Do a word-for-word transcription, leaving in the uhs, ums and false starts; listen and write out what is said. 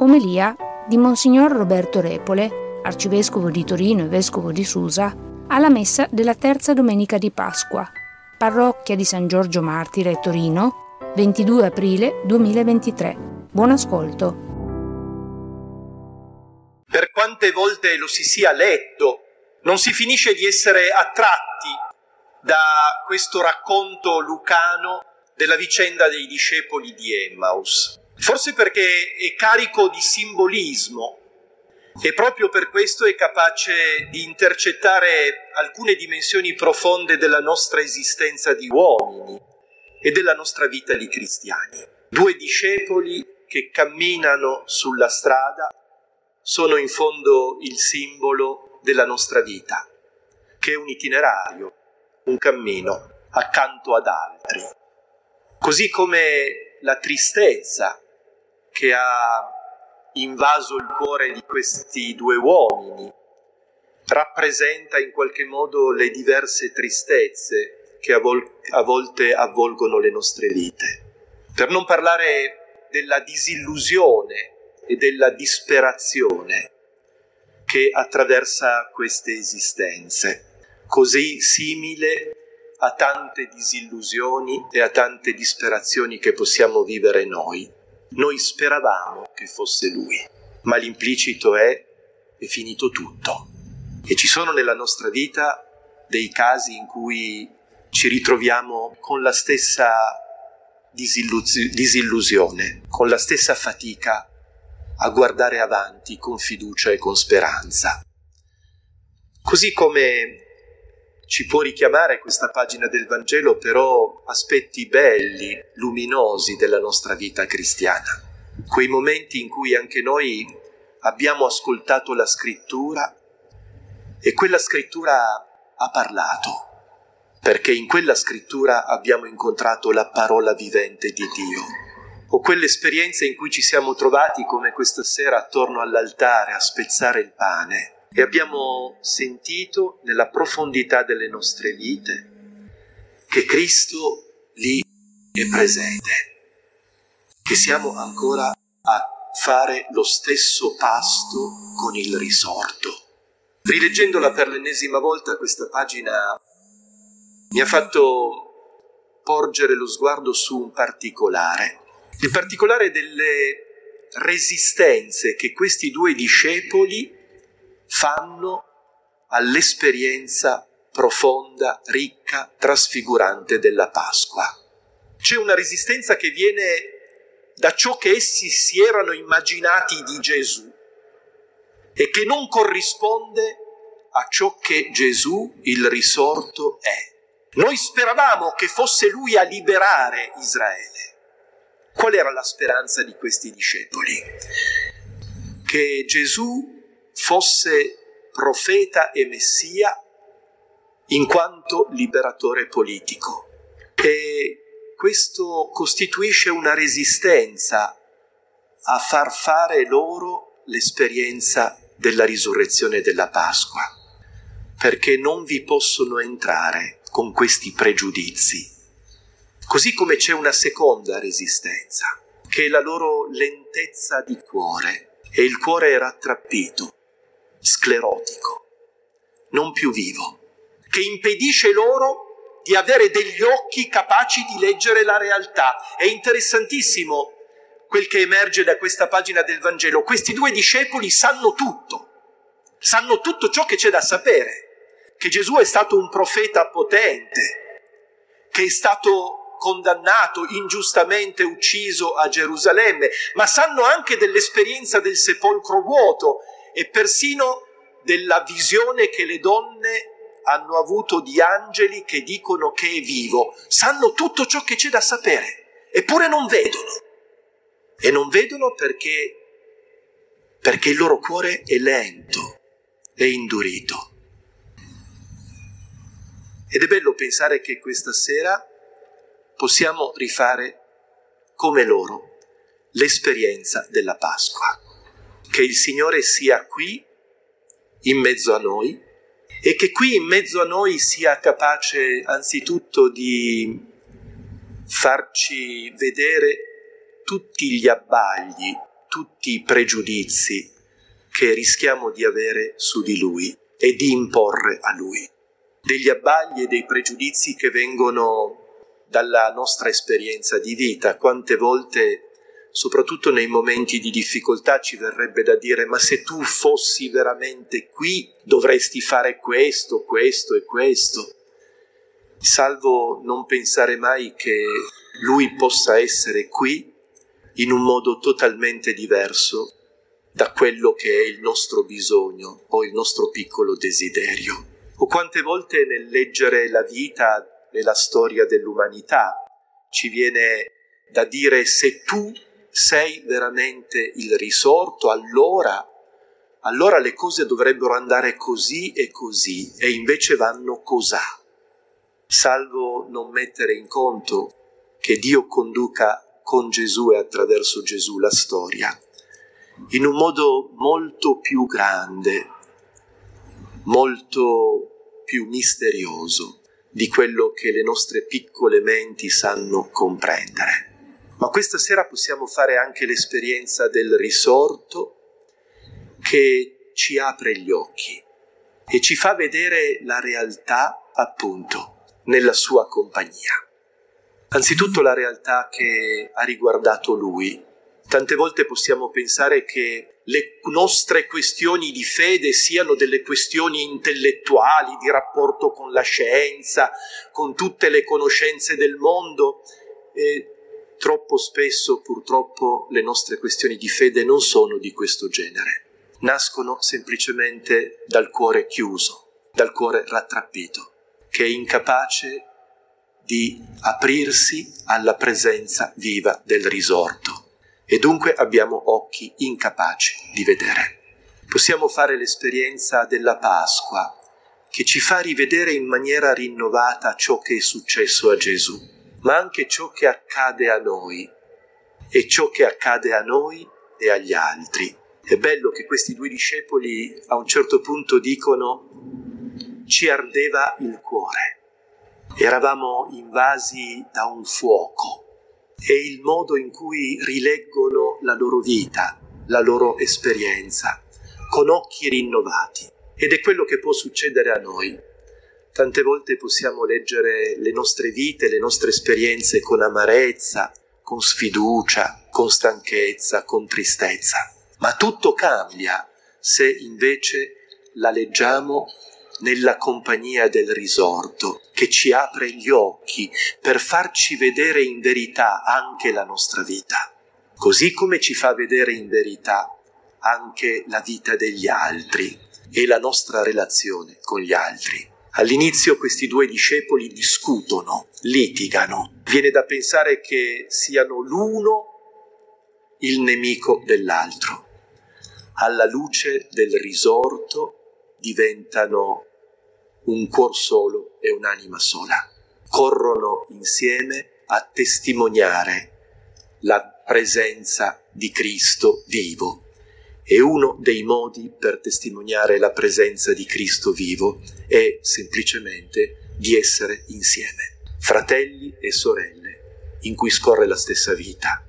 Omelia di Monsignor Roberto Repole, Arcivescovo di Torino e Vescovo di Susa, alla messa della terza domenica di Pasqua, parrocchia di San Giorgio Martire, Torino, ventidue aprile duemilaventitré. Buon ascolto. Per quante volte lo si sia letto, non si finisce di essere attratti da questo racconto lucano della vicenda dei discepoli di Emmaus. Forse perché è carico di simbolismo e proprio per questo è capace di intercettare alcune dimensioni profonde della nostra esistenza di uomini e della nostra vita di cristiani. Due discepoli che camminano sulla strada sono in fondo il simbolo della nostra vita, che è un itinerario, un cammino accanto ad altri. Così come la tristezza che ha invaso il cuore di questi due uomini rappresenta in qualche modo le diverse tristezze che a, vol- a volte avvolgono le nostre vite. Per non parlare della disillusione e della disperazione che attraversa queste esistenze, così simile a tante disillusioni e a tante disperazioni che possiamo vivere noi. Noi speravamo che fosse lui, ma l'implicito è è finito tutto. E ci sono nella nostra vita dei casi in cui ci ritroviamo con la stessa disilluz- disillusione, con la stessa fatica a guardare avanti con fiducia e con speranza. Così come ci può richiamare questa pagina del Vangelo però aspetti belli, luminosi della nostra vita cristiana. Quei momenti in cui anche noi abbiamo ascoltato la scrittura e quella scrittura ha parlato, perché in quella scrittura abbiamo incontrato la parola vivente di Dio. O quell'esperienza in cui ci siamo trovati come questa sera attorno all'altare a spezzare il pane, e abbiamo sentito nella profondità delle nostre vite che Cristo lì è presente, che siamo ancora a fare lo stesso pasto con il risorto. Rileggendola per l'ennesima volta questa pagina mi ha fatto porgere lo sguardo su un particolare, il particolare delle resistenze che questi due discepoli fanno all'esperienza profonda, ricca, trasfigurante della Pasqua. C'è una resistenza che viene da ciò che essi si erano immaginati di Gesù e che non corrisponde a ciò che Gesù, il risorto, è. Noi speravamo che fosse lui a liberare Israele. Qual era la speranza di questi discepoli? Che Gesù fosse profeta e messia in quanto liberatore politico, e questo costituisce una resistenza a far fare loro l'esperienza della risurrezione della Pasqua, perché non vi possono entrare con questi pregiudizi. Così come c'è una seconda resistenza, che è la loro lentezza di cuore, e il cuore era rattrappito, sclerotico, non più vivo, che impedisce loro di avere degli occhi capaci di leggere la realtà. È interessantissimo quel che emerge da questa pagina del Vangelo. Questi due discepoli sanno tutto, sanno tutto ciò che c'è da sapere, che Gesù è stato un profeta potente, che è stato condannato, ingiustamente ucciso a Gerusalemme, ma sanno anche dell'esperienza del sepolcro vuoto, e persino della visione che le donne hanno avuto di angeli che dicono che è vivo. Sanno tutto ciò che c'è da sapere, eppure non vedono. E non vedono perché, perché il loro cuore è lento, è indurito. Ed è bello pensare che questa sera possiamo rifare come loro l'esperienza della Pasqua. Che il Signore sia qui in mezzo a noi e che qui in mezzo a noi sia capace anzitutto di farci vedere tutti gli abbagli tutti i pregiudizi che rischiamo di avere su di lui e di imporre a lui, degli abbagli e dei pregiudizi che vengono dalla nostra esperienza di vita. Quante volte, soprattutto nei momenti di difficoltà, ci verrebbe da dire: ma se tu fossi veramente qui dovresti fare questo, questo e questo, salvo non pensare mai che lui possa essere qui in un modo totalmente diverso da quello che è il nostro bisogno o il nostro piccolo desiderio. O quante volte nel leggere la vita e la storia dell'umanità ci viene da dire: se tu sei veramente il risorto, allora, allora le cose dovrebbero andare così e così, e invece vanno cosà, salvo non mettere in conto che Dio conduca con Gesù e attraverso Gesù la storia in un modo molto più grande, molto più misterioso di quello che le nostre piccole menti sanno comprendere. Ma questa sera possiamo fare anche l'esperienza del risorto, che ci apre gli occhi e ci fa vedere la realtà, appunto, nella sua compagnia. Anzitutto la realtà che ha riguardato lui. Tante volte possiamo pensare che le nostre questioni di fede siano delle questioni intellettuali, di rapporto con la scienza, con tutte le conoscenze del mondo. E troppo spesso, purtroppo, le nostre questioni di fede non sono di questo genere. Nascono semplicemente dal cuore chiuso, dal cuore rattrappito, che è incapace di aprirsi alla presenza viva del risorto. E dunque abbiamo occhi incapaci di vedere. Possiamo fare l'esperienza della Pasqua, che ci fa rivedere in maniera rinnovata ciò che è successo a Gesù, ma anche ciò che accade a noi, e ciò che accade a noi e agli altri. È bello che questi due discepoli a un certo punto dicono: ci ardeva il cuore, eravamo invasi da un fuoco. È il modo in cui rileggono la loro vita, la loro esperienza, con occhi rinnovati. Ed è quello che può succedere a noi. Tante volte possiamo leggere le nostre vite, le nostre esperienze con amarezza, con sfiducia, con stanchezza, con tristezza. Ma tutto cambia se invece la leggiamo nella compagnia del risorto, che ci apre gli occhi per farci vedere in verità anche la nostra vita, così come ci fa vedere in verità anche la vita degli altri e la nostra relazione con gli altri. All'inizio questi due discepoli discutono, litigano. Viene da pensare che siano l'uno il nemico dell'altro. Alla luce del risorto diventano un cuor solo e un'anima sola. Corrono insieme a testimoniare la presenza di Cristo vivo. E uno dei modi per testimoniare la presenza di Cristo vivo è semplicemente di essere insieme, fratelli e sorelle in cui scorre la stessa vita,